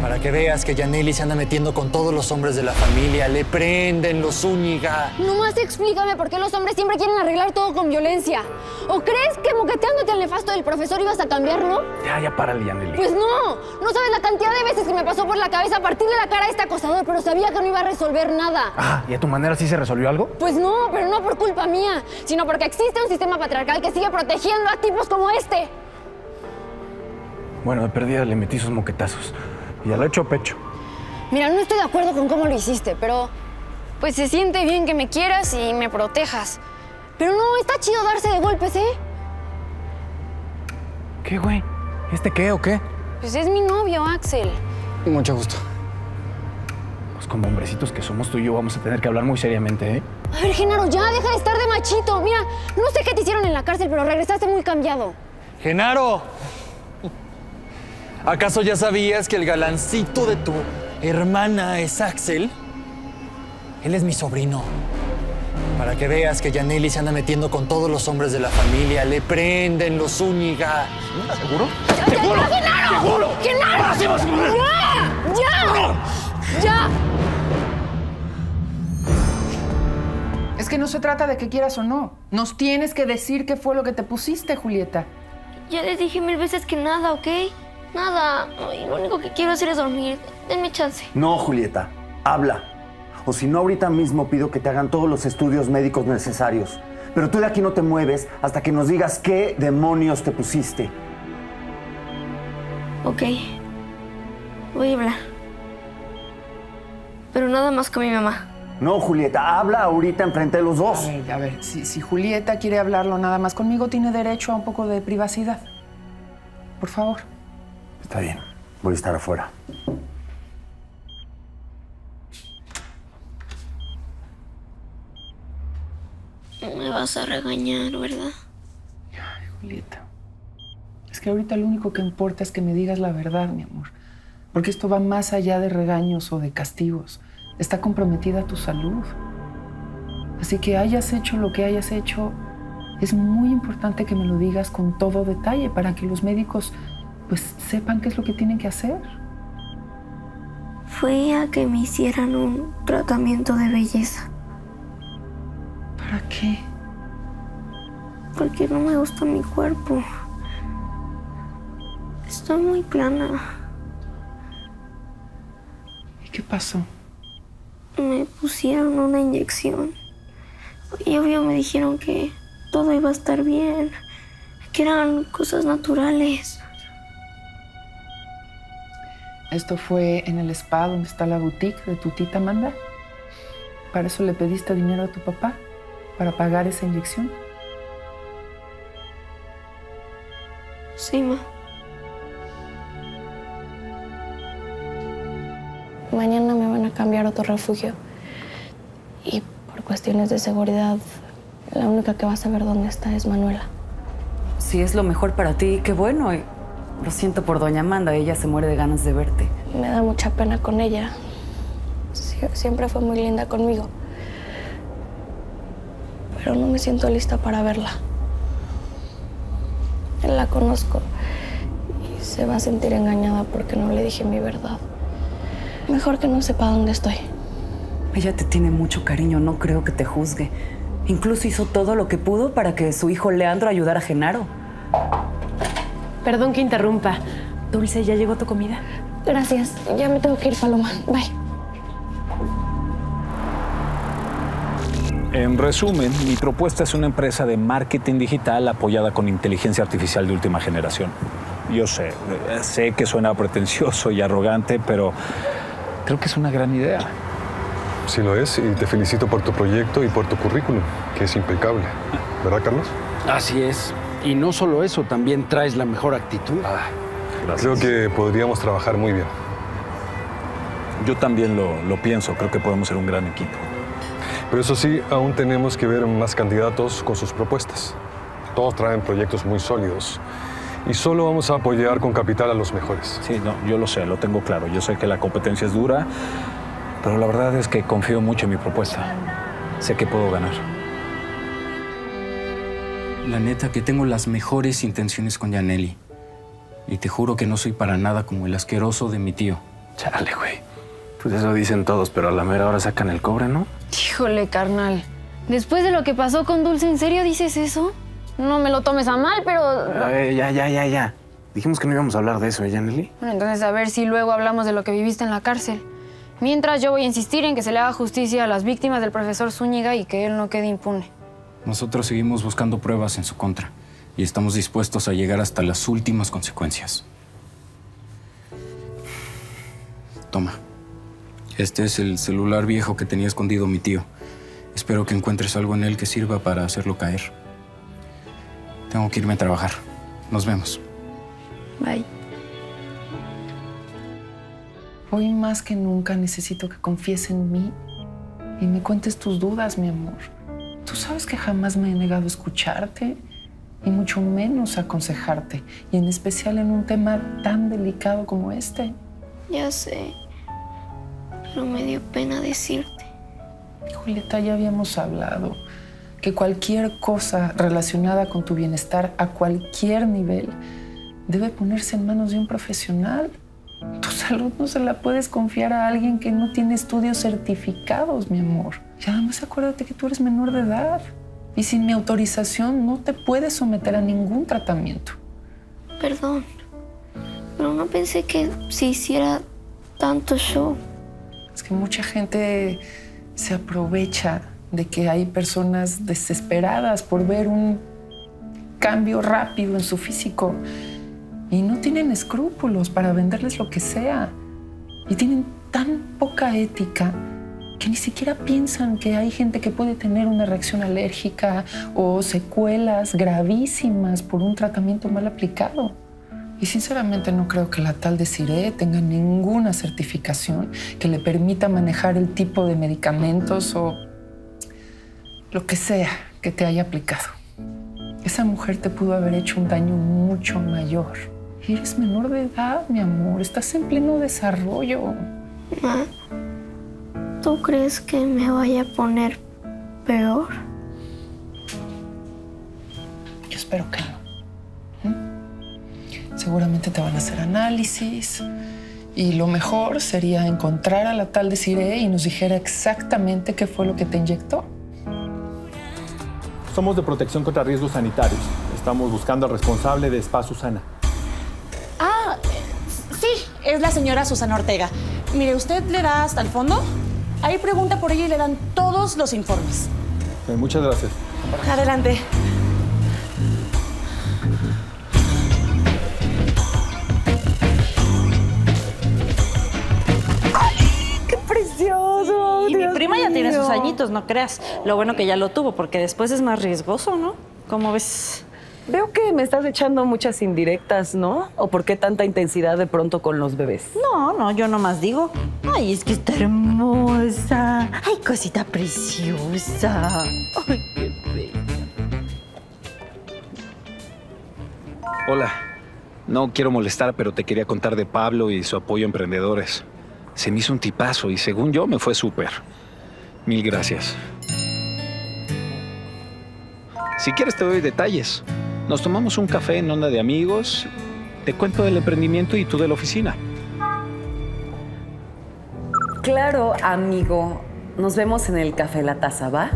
Para que veas que Yaneli se anda metiendo con todos los hombres de la familia. Le prenden los Zúñiga. Nomás explícame por qué los hombres siempre quieren arreglar todo con violencia. ¿O crees que moqueteándote al nefasto del profesor ibas a cambiarlo? Ya, párale, Yaneli. Pues no. No sabes la cantidad de veces que me pasó por la cabeza partirle la cara a este acosador, pero sabía que no iba a resolver nada. ¿Y a tu manera sí se resolvió algo? Pues no, pero no por culpa mía, sino porque existe un sistema patriarcal que sigue protegiendo a tipos como este. Bueno, de perdida le metí sus moquetazos. Y al hecho pecho. Mira, no estoy de acuerdo con cómo lo hiciste, pero pues se siente bien que me quieras y me protejas. Pero no, está chido darse de golpes, ¿eh? ¿Qué, güey? ¿Este qué o qué? Pues es mi novio, Axel. Mucho gusto. Pues como hombrecitos que somos tú y yo vamos a tener que hablar muy seriamente, ¿eh? A ver, Genaro, ya, deja de estar de machito. Mira, no sé qué te hicieron en la cárcel, pero regresaste muy cambiado. ¡Genaro! ¿Acaso ya sabías que el galancito de tu hermana es Axel? Él es mi sobrino. Para que veas que Yaneli se anda metiendo con todos los hombres de la familia. Le prenden los Zúñiga. ¿Seguro? ¡Seguro! ¡Genaro! ¡Seguro! ¡Genaro! ¡Ya! ¡Ya! Es que no se trata de que quieras o no. Nos tienes que decir qué fue lo que te pusiste, Julieta. Ya les dije 1000 veces que nada, ¿ok? Nada. Ay, lo único que quiero hacer es dormir. Denme chance. No, Julieta. Habla. O si no, ahorita mismo pido que te hagan todos los estudios médicos necesarios. Pero tú de aquí no te mueves hasta que nos digas qué demonios te pusiste. Ok. Voy a hablar. Pero nada más con mi mamá. No, Julieta, habla ahorita enfrente de los dos. A ver. Si Julieta quiere hablarlo nada más conmigo, tiene derecho a un poco de privacidad. Por favor. Está bien, voy a estar afuera. No me vas a regañar, ¿verdad? Ay, Julieta. Es que ahorita lo único que importa es que me digas la verdad, mi amor. Porque esto va más allá de regaños o de castigos. Está comprometida tu salud. Así que hayas hecho lo que hayas hecho, es muy importante que me lo digas con todo detalle para que los médicos pues sepan qué es lo que tienen que hacer. Fue a que me hicieran un tratamiento de belleza. ¿Para qué? Porque no me gusta mi cuerpo. Estoy muy plana. ¿Y qué pasó? Me pusieron una inyección. Y obvio me dijeron que todo iba a estar bien, que eran cosas naturales. Esto fue en el spa donde está la boutique de tu tita Amanda. Para eso le pediste dinero a tu papá, para pagar esa inyección. Sí, ma. Mañana me van a cambiar a otro refugio. Y por cuestiones de seguridad, la única que va a saber dónde está es Manuela. Si es lo mejor para ti, qué bueno. Lo siento por doña Amanda, ella se muere de ganas de verte. Me da mucha pena con ella. Siempre fue muy linda conmigo. Pero no me siento lista para verla. La conozco y se va a sentir engañada porque no le dije mi verdad. Mejor que no sepa dónde estoy. Ella te tiene mucho cariño, no creo que te juzgue. Incluso hizo todo lo que pudo para que su hijo Leandro ayudara a Genaro. Perdón que interrumpa. Dulce, ¿ya llegó tu comida? Gracias. Ya me tengo que ir, Paloma. Bye. En resumen, mi propuesta es una empresa de marketing digital apoyada con inteligencia artificial de última generación. Yo sé que suena pretencioso y arrogante, pero creo que es una gran idea. Sí lo es, y te felicito por tu proyecto y por tu currículum, que es impecable. ¿Verdad, Carlos? Así es. Y no solo eso, también traes la mejor actitud. Creo que podríamos trabajar muy bien. Yo también lo pienso. Creo que podemos ser un gran equipo. Pero eso sí, aún tenemos que ver más candidatos con sus propuestas. Todos traen proyectos muy sólidos. Y solo vamos a apoyar con capital a los mejores. Sí, no, yo lo sé, lo tengo claro. Yo sé que la competencia es dura, pero la verdad es que confío mucho en mi propuesta. Sé que puedo ganar. La neta que tengo las mejores intenciones con Yaneli. Y te juro que no soy para nada como el asqueroso de mi tío. Chale, güey. Pues eso dicen todos, pero a la mera hora sacan el cobre, ¿no? Híjole, carnal. Después de lo que pasó con Dulce, ¿en serio dices eso? No me lo tomes a mal, pero... Ya. Dijimos que no íbamos a hablar de eso, ¿eh, Yaneli? Bueno, entonces a ver si luego hablamos de lo que viviste en la cárcel. Mientras, yo voy a insistir en que se le haga justicia a las víctimas del profesor Zúñiga y que él no quede impune. Nosotros seguimos buscando pruebas en su contra y estamos dispuestos a llegar hasta las últimas consecuencias. Toma. Este es el celular viejo que tenía escondido mi tío. Espero que encuentres algo en él que sirva para hacerlo caer. Tengo que irme a trabajar. Nos vemos. Bye. Hoy más que nunca necesito que confíes en mí y me cuentes tus dudas, mi amor. Tú sabes que jamás me he negado a escucharte y mucho menos a aconsejarte, y en especial en un tema tan delicado como este. Ya sé, pero me dio pena decirte. Julieta, ya habíamos hablado que cualquier cosa relacionada con tu bienestar a cualquier nivel debe ponerse en manos de un profesional. Tu salud no se la puedes confiar a alguien que no tiene estudios certificados, mi amor. Y además acuérdate que tú eres menor de edad y sin mi autorización no te puedes someter a ningún tratamiento. Perdón, pero no pensé que se hiciera tanto show. Es que mucha gente se aprovecha de que hay personas desesperadas por ver un cambio rápido en su físico. Y no tienen escrúpulos para venderles lo que sea. Y tienen tan poca ética que ni siquiera piensan que hay gente que puede tener una reacción alérgica o secuelas gravísimas por un tratamiento mal aplicado. Y sinceramente no creo que la tal Desirée tenga ninguna certificación que le permita manejar el tipo de medicamentos o lo que sea que te haya aplicado. Esa mujer te pudo haber hecho un daño mucho mayor. Eres menor de edad, mi amor. Estás en pleno desarrollo. Ma, ¿tú crees que me vaya a poner peor? Yo espero que no. Seguramente te van a hacer análisis. Y lo mejor sería encontrar a la tal Desirée y nos dijera exactamente qué fue lo que te inyectó. Somos de Protección contra Riesgos Sanitarios. Estamos buscando al responsable de Spa Susana. Sí, es la señora Susana Ortega. Mire, usted le da hasta el fondo. Ahí pregunta por ella y le dan todos los informes. Sí, muchas gracias. Adelante. ¡Ay, qué precioso! Y mi prima ya tiene sus añitos, no creas. Lo bueno que ya lo tuvo, porque después es más riesgoso, ¿no? ¿Cómo ves? Veo que me estás echando muchas indirectas, ¿no? ¿O por qué tanta intensidad de pronto con los bebés? No, yo nomás digo. Ay, es que está hermosa. Ay, cosita preciosa. Ay, qué bella. Hola. No quiero molestar, pero te quería contar de Pablo y su apoyo a emprendedores. Se me hizo un tipazo y según yo me fue súper. Mil gracias. Si quieres te doy detalles. Nos tomamos un café en onda de amigos. Te cuento del emprendimiento y tú de la oficina. Claro, amigo. Nos vemos en el Café La Taza, ¿va?